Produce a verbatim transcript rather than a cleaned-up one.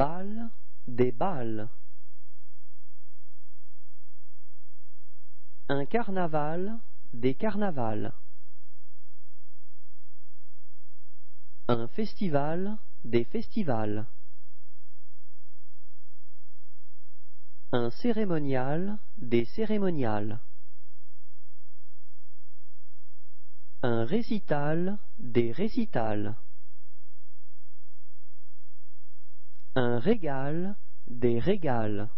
balle, des balles. Un carnaval, des carnavals. Un festival, des festivals. Un cérémonial, des cérémoniales. Un récital, des récitals. Un régal, des régales.